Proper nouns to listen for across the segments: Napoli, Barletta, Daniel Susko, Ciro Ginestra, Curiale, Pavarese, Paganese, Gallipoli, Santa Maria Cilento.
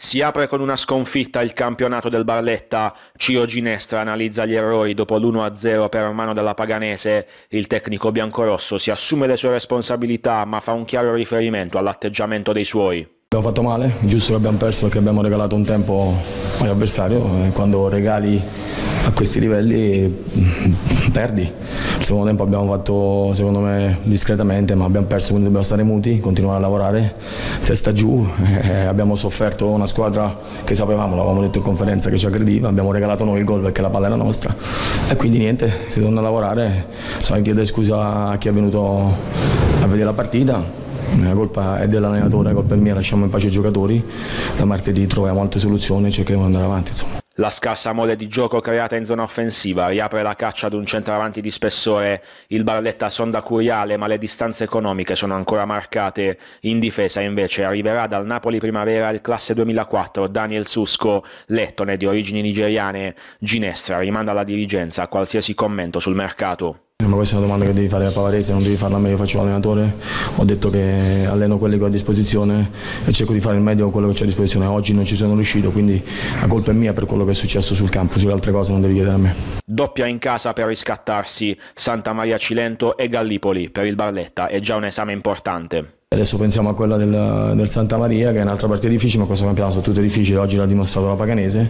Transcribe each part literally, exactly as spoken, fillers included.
Si apre con una sconfitta il campionato del Barletta, Ciro Ginestra analizza gli errori dopo l'uno a zero per mano della Paganese, il tecnico biancorosso si assume le sue responsabilità ma fa un chiaro riferimento all'atteggiamento dei suoi. Abbiamo fatto male, giusto che abbiamo perso perché abbiamo regalato un tempo all'avversario e quando regali a questi livelli perdi. Il secondo tempo abbiamo fatto secondo me discretamente ma abbiamo perso, quindi dobbiamo stare muti, continuare a lavorare, testa giù, eh, abbiamo sofferto una squadra che sapevamo, l'avevamo detto in conferenza, che ci aggrediva, abbiamo regalato noi il gol perché la palla era nostra e quindi niente, si torna a lavorare, so, chiedo scusa a chi è venuto a vedere la partita. La colpa è dell'allenatore, la colpa è mia, lasciamo in pace i giocatori, da martedì troviamo altre soluzioni e cercheremo di andare avanti. Insomma. La scarsa mole di gioco creata in zona offensiva riapre la caccia ad un centravanti di spessore, il Barletta sonda Curiale ma le distanze economiche sono ancora marcate, in difesa invece arriverà dal Napoli primavera il classe duemilaquattro Daniel Susko, lettone di origini nigeriane, Ginestra rimanda alla dirigenza qualsiasi commento sul mercato. Ma questa è una domanda che devi fare a Pavarese, non devi farla a me, io faccio l'allenatore, ho detto che alleno quelli che ho a disposizione e cerco di fare il meglio con quello che ho a disposizione, oggi non ci sono riuscito, quindi la colpa è mia per quello che è successo sul campo, sulle altre cose non devi chiedere a me. Doppia in casa per riscattarsi, Santa Maria Cilento e Gallipoli per il Barletta, è già un esame importante. Adesso pensiamo a quella del, del Santa Maria che è un'altra partita difficile, ma questo campionato sono tutte difficili, oggi l'ha dimostrato la Paganese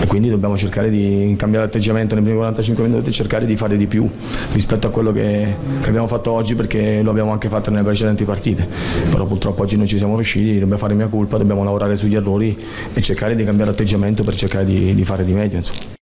e quindi dobbiamo cercare di cambiare atteggiamento nei primi quarantacinque minuti e cercare di fare di più rispetto a quello che, che abbiamo fatto oggi, perché lo abbiamo anche fatto nelle precedenti partite, però purtroppo oggi non ci siamo riusciti, dobbiamo fare mia colpa, dobbiamo lavorare sugli errori e cercare di cambiare atteggiamento per cercare di, di fare di meglio. Insomma.